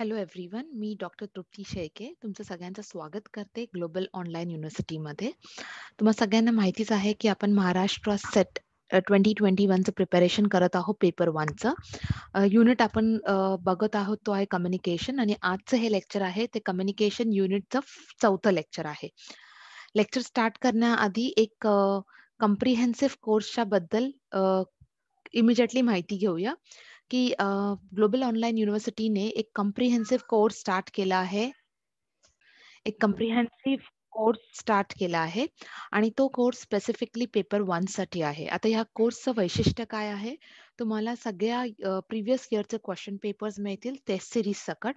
Hello everyone, मी doctor Trupti Sheke तुमचं सगळ्यांचं स्वागत करते ग्लोबल ऑनलाइन युनिव्हर्सिटीमध्ये. तुम्हाला सगळ्यांना माहितीच आहे की आपण महाराष्ट्र सेट 2021चं प्रिपरेशन करत आहोत. पेपर वनचं युनिट आपण बघत आहोत तो आहे कम्युनिकेशन, आणि आजचं हे लेक्चर आहे ते कम्युनिकेशन युनिटचं चौथं लेक्चर आहे. लेक्चर स्टार्ट करण्याआधी एक कॉम्प्रिहेन्सिव्ह कोर्सच्या बद्दल इमिजिएटली माहिती घेऊया की ग्लोबल ऑनलाइन युनिवर्सिटी ने एक कम्प्रिहेन्सिव कोर्स स्टार्ट केला आहे आणि तो कोर्स स्पेसिफिकली पेपर वन साठी आहे. आता ह्या कोर्सचं वैशिष्ट्य काय आहे, तुम्हाला सगळ्या प्रिव्हियस इयरचे क्वेश्चन पेपर्स मिळतील टेस्ट सिरीज सकट,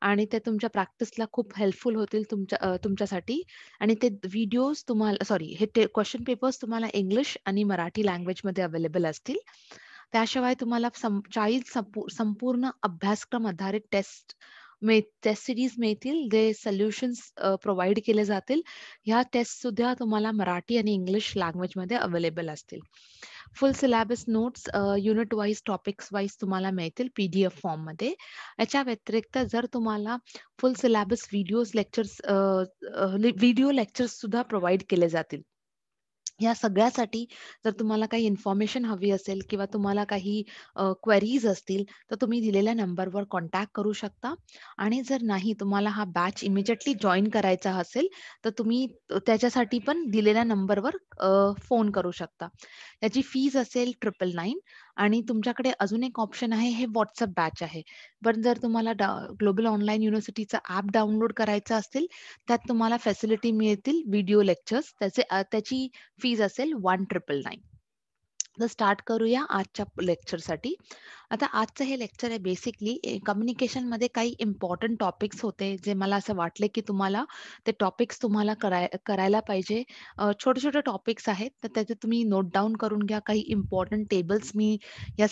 आणि ते तुमच्या प्रॅक्टिसला खूप हेल्पफुल होतील तुमच्यासाठी. आणि ते व्हिडिओज तुम्हाला हे क्वेश्चन पेपर्स तुम्हाला इंग्लिश आणि मराठी लँग्वेजमध्ये अवेलेबल असतील. त्याशिवाय तुम्हाला 40 संपूर्ण अभ्यासक्रम आधारित टेस्ट सिरीज मिळतील, जे सोल्युशन्स प्रोव्हाइड केले जातील. ह्या टेस्ट सुद्धा तुम्हाला मराठी आणि इंग्लिश लँग्वेज मध्ये अवेलेबल असतील. Full syllabus notes unit wise topics wise तुम्हाला मिळतील PDF फॉर्म मध्ये. याच्या व्यतिरिक्त जर तुम्हाला फुल सिलेबस व्हिडिओ लेक्चर्स सुद्धा प्रोव्हाइड केले जातील. या सगळ्यासाठी जर तुम्हाला काही इन्फॉर्मेशन हवी असेल किंवा तुम्हाला काही क्वेरीज असतील तर तुम्ही दिलेल्या नंबरवर कॉन्टॅक्ट करू शकता. आणि जर नाही तुम्हाला हा बॅच इमिजिएटली जॉईन करायचा असेल तर तुम्ही त्याच्यासाठी पण दिलेल्या नंबरवर फोन करू शकता. याची फीज असेल 999. आणि तुमच्याकडे अजून एक ऑप्शन आहे, हे व्हॉट्सअप बॅच आहे. पण जर तुम्हाला ग्लोबल ऑनलाइन युनिव्हर्सिटीचा ऍप डाउनलोड करायचा असेल त्यात तुम्हाला फॅसिलिटी मिळतील व्हिडिओ लेक्चर्स. त्याची फीज असेल 1999. तर स्टार्ट करूया आजच्या लेक्चरसाठी. आता आजचं हे लेक्चर आहे बेसिकली कम्युनिकेशनमध्ये काही इम्पॉर्टंट टॉपिक्स होते जे मला असं वाटले की तुम्हाला ते टॉपिक्स तुम्हाला करायला पाहिजे. छोटे छोटे टॉपिक्स आहेत तर त्याचे तुम्ही नोट डाऊन करून घ्या. काही इम्पॉर्टंट टेबल्स मी या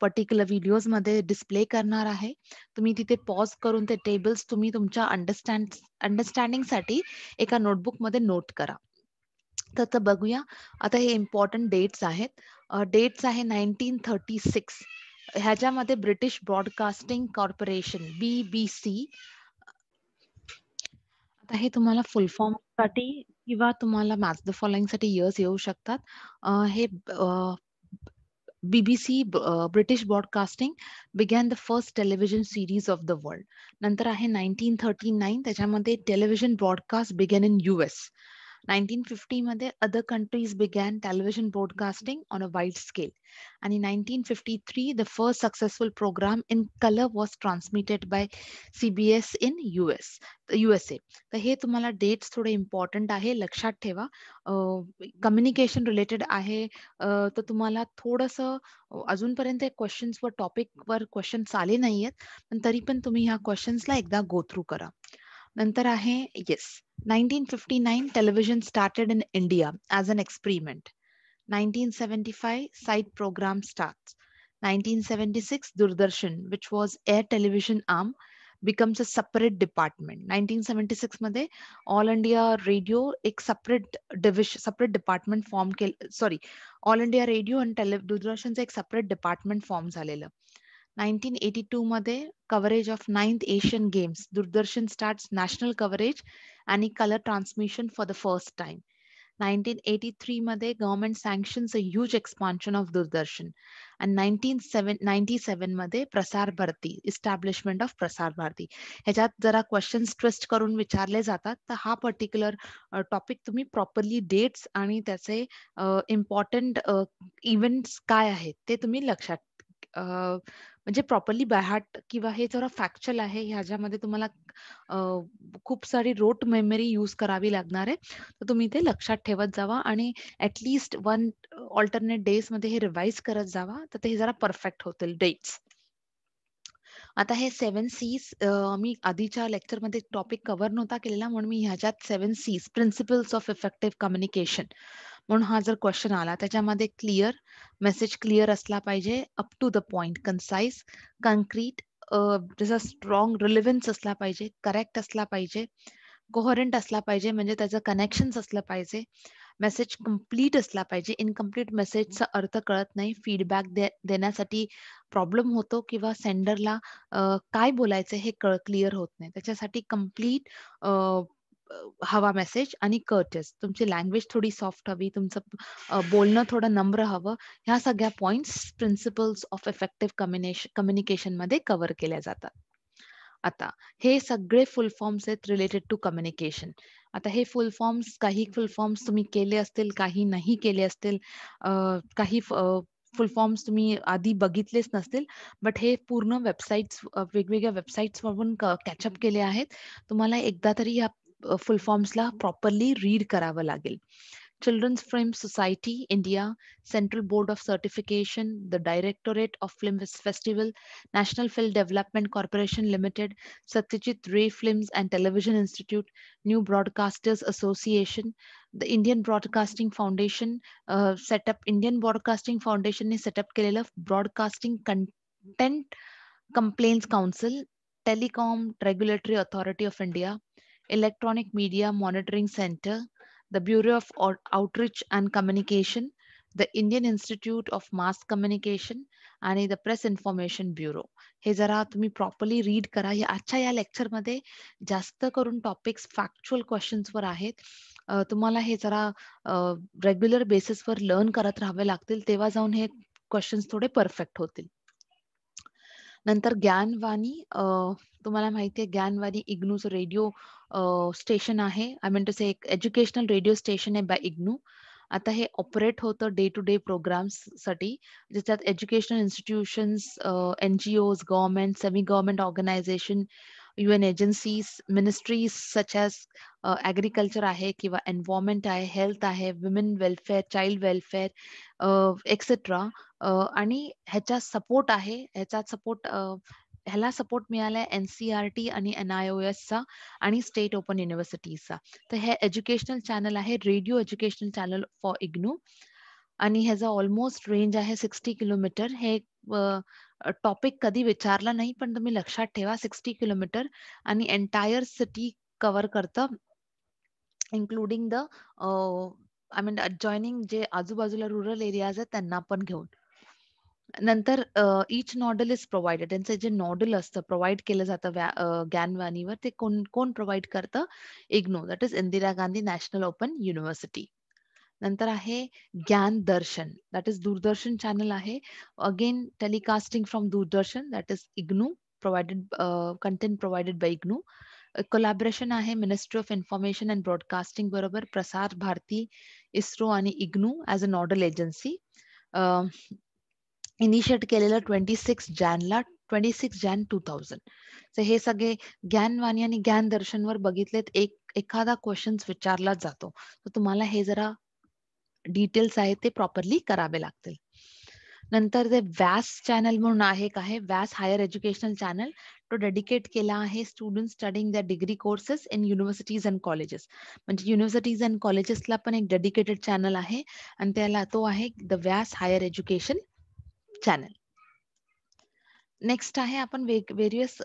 पर्टिक्युलर व्हिडिओजमध्ये डिस्प्ले करणार आहे. तुम्ही तिथे पॉज करून ते टेबल्स तुम्ही तुमच्या अंडरस्टँडिंगसाठी एका नोटबुकमध्ये नोट करा. तर बघूया आता हे इम्पॉर्टंट डेट्स आहेत. डेट्स आहे 1936 ह्याच्यामध्ये ब्रिटिश ब्रॉडकास्टिंग कॉर्पोरेशन BBC. आता हे तुम्हाला फुल फॉर्म साठी किंवा तुम्हाला मॅच द फॉलोइंग साठी इयर्स येऊ शकतात. हे BBC British broadcasting began the first television series of the world. नंतर आहे 1939 त्याच्यामध्ये television broadcast began in US. 1950 मध्ये other countries began television broadcasting on a wide scale. आणि 1953 the first successful programme in colour was transmitted by CBS in USA. तर हे तुम्हाला dates थोडे important आहे, लक्षात ठेवा. कम्युनिकेशन रिलेटेड आहे तर तुम्हाला थोडंसं अजूनपर्यंत क्वेश्चन्सवर टॉपिकवर क्वेश्चन्स आले नाही आहेत, पण तरी पण तुम्ही ह्या क्वेश्चन्सला एकदा गो थ्रू करा. नंतर आहे 1959 television started in India as an experiment. 1975 SITE programme starts. 1976 Doordarshan which was air television arm becomes a separate department. 1976 मध्ये ऑल इंडिया रेडिओ एक सेपरेट डिपार्टमेंट फॉर्म केलं. ऑल इंडिया रेडिओ आणि दूरदर्शनचं एक सेपरेट डिपार्टमेंट फॉर्म झालेलं. 1982 मध्ये coverage of 9th Asian games Doordarshan starts national coverage आणि colour transmission for the first time. 1983 मध्ये government sanctions a huge expansion of Doordarshan. आणि 1997 मध्ये प्रसार भारती इस्टॅब्लिशमेंट ऑफ प्रसार भारती. ह्याच्यात जरा क्वेश्चन्स ट्विस्ट करून विचारले जातात तर हा पर्टिक्युलर टॉपिक तुम्ही प्रॉपरली डेट्स आणि त्याचे इम्पॉर्टंट इव्हेंट्स काय आहेत ते तुम्ही लक्षात म्हणजे प्रॉपरली बाय हार्ट, किंवा हे जरा फॅक्च्युअल आहे ह्याच्यामध्ये तुम्हाला खूप सारी रोट मेमरी यूज करावी लागणार आहे तर तुम्ही ते लक्षात ठेवत जावा आणि ॲटलिस्ट वन ऑल्टरनेट डेज मध्ये हे रिवाइज करत जावा तर ते जरा परफेक्ट होतील डेट्स. आता हे 7 C's मी आधीच्या लेक्चरमध्ये टॉपिक कव्हर नव्हता केलेला म्हणून मी ह्याच्यात 7 C's principles of effective communication म्हणून हा जर क्वेश्चन आला त्याच्यामध्ये क्लिअर मेसेज क्लिअर असला पाहिजे, up to the point, concise, concrete, त्याचा स्ट्रॉंग रिलेव्हन्स असला पाहिजे, करेक्ट असला पाहिजे, कोहरंट असला पाहिजे म्हणजे त्याचं कनेक्शन्स असलं पाहिजे, मेसेज कंप्लीट असला पाहिजे. इनकम्प्लीट मेसेजचा अर्थ कळत नाही. फीडबॅक देण्यासाठी प्रॉब्लेम होतो किंवा सेंडरला काय बोलायचं हे क्लिअर होत नाही. त्याच्यासाठी कंप्लीट हवा मेसेज आणि कर्टस. तुमची लँग्वेज थोडी सॉफ्ट हवी, तुमचं बोलणं थोडं नम्र हवं. ह्या सगळ्या points principles of effective communication मध्ये कव्हर केल्या जातात. आता हे सगळे फुल फॉर्म्स आहेत रिलेटेड टू कम्युनिकेशन. आता हे फुल फॉर्म्स, काही फुल फॉर्म्स तुम्ही केले असतील, काही नाही केले असतील, काही फुल फॉर्म्स तुम्ही आधी बघितलेच नसतील, बट हे पूर्ण वेबसाईट्स, वेगवेगळ्या वेबसाईट्स वरून कॅचअप केले आहेत. तुम्हाला एकदा तरी या फुल फॉर्म्सला प्रॉपरली रीड करावं लागेल. Children's Frame Society, India, Central Board of Certification, the Directorate of Film Festival, National Film Development Corporation Limited, Satyajit Ray Films and Television Institute, New Broadcasters Association, the Indian Broadcasting Foundation, Indian Broadcasting Foundation ने set up केलेला Broadcasting Content Complaints Council, Telecom Regulatory Authority of India, Electronic Media Monitoring Center, the Bureau of Outreach and Communication, the Indian Institute of Mass Communication आणि the Press Information Bureau. हे जरा तुम्ही properly read करा. या आजच्या या लेक्चरमध्ये जास्त करून टॉपिक्स फॅक्च्युअल क्वेश्चन्सवर आहेत. तुम्हाला हे जरा रेग्युलर बेसिसवर लर्न करत राहावे लागतील, तेव्हा जाऊन हे क्वेश्चन्स थोडे परफेक्ट होतील. नंतर ज्ञानवाणी, तुम्हाला माहिती आहे ज्ञानवाणी इग्नूचं रेडिओ स्टेशन आहे. आय मीन टू से एक एज्युकेशनल रेडिओ स्टेशन आहे बाय इग्नू. आता हे ऑपरेट होतं डे टू डे प्रोग्राम्स साठी, ज्याच्यात educational institutions, NGOs, government, semi government organisation, UN agencies, ministries such as agriculture आहे किंवा environment आहे, health आहे, women welfare, child welfare, etc. आणि ह्याचा सपोर्ट आहे, ह्याला सपोर्ट मिळालाय NCERT आणि NIOS चा आणि स्टेट ओपन युनिव्हर्सिटीचा. तर हे एज्युकेशनल चॅनल आहे, radio educational channel for IGNOU. आणि ह्याचा ऑलमोस्ट रेंज आहे 60 किलोमीटर. हे टॉपिक कधी विचारला नाही, पण तुम्ही लक्षात ठेवा 60 किलोमीटर आणि एंटायर सिटी कव्हर करतं, including the I mean adjoining जे आजूबाजूला रुरल एरियाज आहेत त्यांना पण घेऊन. नंतर ईच नॉडल इज प्रोव्हाइडेड. त्यांचं जे नॉडल असतं प्रोव्हाइड केलं जातं ज्ञानवाणीवर, ते कोण कोण प्रोव्हाइड करतं? IGNOU, that is Indira Gandhi national open university. नंतर आहे Gyan Darshan, that is Doordarshan channel आहे. Again telecasting from Doordarshan, that is IGNOU provided, content provided by IGNOU. Collaboration आहे ministry of information and broadcasting बरोबर, प्रसार भारती, इसरो आणि IGNOU as a nodal agency. Initiate केलेलं 26 जॅनला, 26 जॅन 2000. तर हे सगळे ज्ञानवाणी आणि ज्ञान दर्शनवर बघितलेत. एखादा क्वेश्चन विचारला जातो, तर तुम्हाला हे जरा डिटेल्स आहेत ते प्रॉपरली करावे लागतील. नंतर जे व्यास चॅनल म्हणून आहे, काय व्यास हायर एज्युकेशनल चॅनल, तो डेडिकेट केला आहे student studying the degree courses in universities and colleges. म्हणजे युनिव्हर्सिटीज अँड कॉलेजेसला पण एक डेडिकेटेड चॅनल आहे आणि त्याला तो आहे the Vyas higher education channel. Next आहे आपण वेरियस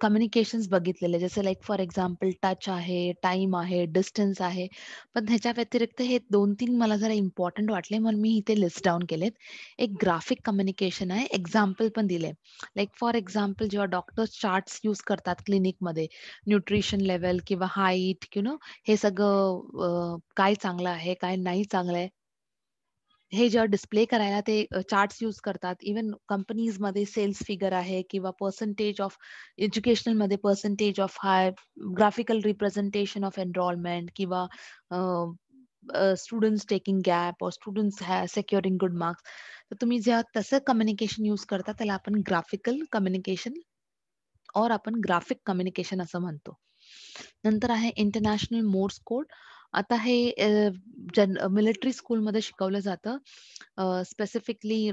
कम्युनिकेशन्स बघितलेले, जसं लाईक फॉर एक्झाम्पल टच आहे, टाइम आहे, डिस्टन्स आहे. पण ह्याच्या व्यतिरिक्त हे दोन तीन मला जरा इम्पॉर्टंट वाटले म्हणून मी इथे लिस्ट डाऊन केलेत. एक ग्राफिक कम्युनिकेशन आहे, एक्झाम्पल पण दिले. लाईक फॉर एक्झाम्पल जेव्हा डॉक्टर चार्ट्स यूज करतात क्लिनिकमध्ये, न्यूट्रिशन लेवल किंवा हाईट, यु नो, हे सगळं काय चांगलं आहे काय नाही चांगलं आहे हे जेव्हा डिस्प्ले करायला ते चार्ट्स यूज करतात. इवन कंपनीजमध्ये सेल्स फिगर आहे किंवा पर्सेंटेज ऑफ एज्युकेशनलमध्ये percentage of high, graphical representation of enrolment किंवा students taking gap or students securing good marks. तर तुम्ही जेव्हा तसं कम्युनिकेशन यूज करता त्याला आपण ग्राफिकल कम्युनिकेशन और आपण ग्राफिक कम्युनिकेशन असं म्हणतो. नंतर आहे इंटरनॅशनल मोर्स कोड. आता हे मिलिटरी स्कूलमध्ये शिकवलं जातं स्पेसिफिकली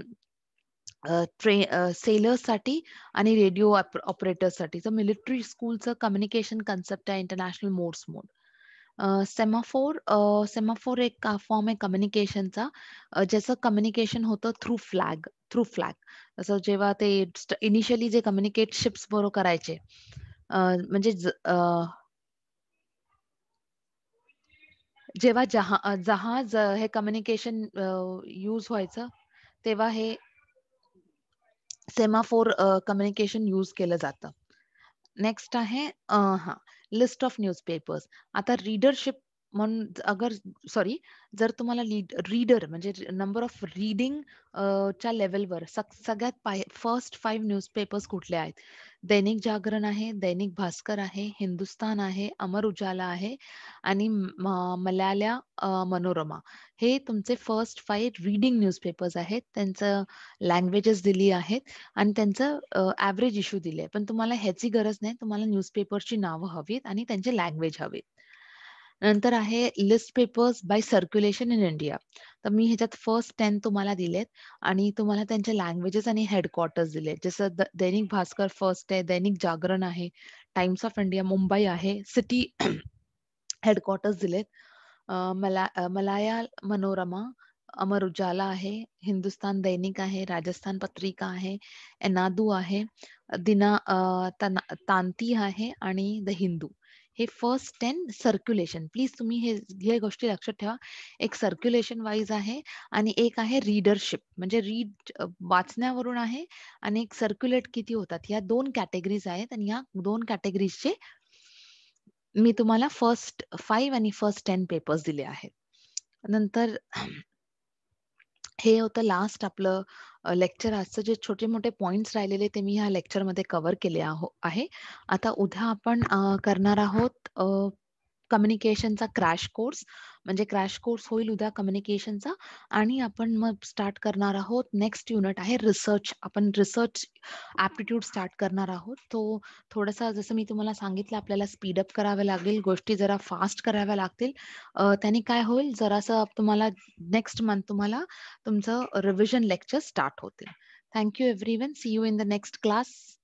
सेलर्ससाठी आणि रेडिओ ऑपरेटर्ससाठी. तर मिलिटरी स्कूलचं कम्युनिकेशन कन्सेप्ट आहे इंटरनॅशनल मोर्स मोड. सेमाफोर एक फॉर्म आहे कम्युनिकेशनचा, ज्याचं कम्युनिकेशन होतं थ्रू फ्लॅग. जसं जेव्हा ते इनिशियली जे कम्युनिकेट शिप्स बरोबर करायचे, म्हणजे जेव्हा जहाज हे कम्युनिकेशन यूज व्हायचं तेव्हा हे सेमाफोर कम्युनिकेशन यूज केलं जातं. नेक्स्ट आहे लिस्ट ऑफ न्यूजपेपर्स. आता रीडरशिप म्हणून जर तुम्हाला रीडर म्हणजे नंबर ऑफ रीडिंग च्या लेवलवर सगळ्यात फर्स्ट 5 न्यूजपेपर्स कुठले आहेत? दैनिक जागरण आहे, दैनिक भास्कर आहे, हिंदुस्थान आहे, अमर उजाला आहे आणि मलयालम मनोरमा. हे तुमचे फर्स्ट 5 रीडिंग न्यूजपेपर्स आहेत. त्यांचं लँग्वेजेस दिली आहेत आणि त्यांचं ॲव्हरेज इश्यू दिले. पण तुम्हाला ह्याची गरज नाही, तुम्हाला न्यूजपेपरची नावं हवीत आणि त्यांचे लँग्वेज हवीत. नंतर आहे list papers by circulation in India. तर मी ह्याच्यात फर्स्ट 10 तुम्हाला दिलेत आणि तुम्हाला त्यांचे लँग्वेजेस आणि हेडक्वार्टर्स दिले. जसं दैनिक भास्कर फर्स्ट आहे, दैनिक जागरण आहे, टाइम्स ऑफ इंडिया मुंबई आहे, सिटी हेडक्वार्टर्स दिलेत, मलायाल मनोरमा, अमर उजाला आहे, हिंदुस्तान दैनिक आहे, राजस्थान पत्रिका आहे, एनादू आहे, दिना तांति आहे आणि द हिंदू. हे फर्स्ट 10 सर्क्युलेशन. प्लीज तुम्ही हे गोष्टी लक्षात ठेवा. एक सर्क्युलेशन वाईज आहे आणि एक आहे रीडरशिप म्हणजे रीड वाचण्यावरून आहे आणि एक सर्क्युलेट किती होतात. या 2 कॅटेगरीज आहेत आणि या 2 कॅटेगरीजचे मी तुम्हाला फर्स्ट 5 आणि फर्स्ट 10 पेपर्स दिले आहेत. नंतर हे होतं लास्ट आपलं लेक्चर. आजचं जे छोटे मोठे पॉइंट्स राहिलेले ते मी ह्या लेक्चरमध्ये कव्हर केले आहे. आता उद्या आपण करणार आहोत कम्युनिकेशनचा क्रॅश कोर्स म्हणजे क्रॅश कोर्स होईल उद्या कम्युनिकेशनचा आणि आपण मग स्टार्ट करणार आहोत. नेक्स्ट युनिट आहे रिसर्च. आपण रिसर्च ॲप्टिट्यूड स्टार्ट करणार आहोत. तो थोडासा जसं मी तुम्हाला सांगितलं आपल्याला स्पीडअप करावं लागेल, गोष्टी जरा फास्ट कराव्या लागतील. त्याने काय होईल जरासं तुम्हाला नेक्स्ट मंथ तुम्हाला तुमचं रिव्हिजन लेक्चर स्टार्ट होतील. Thank you everyone. See you in the next class.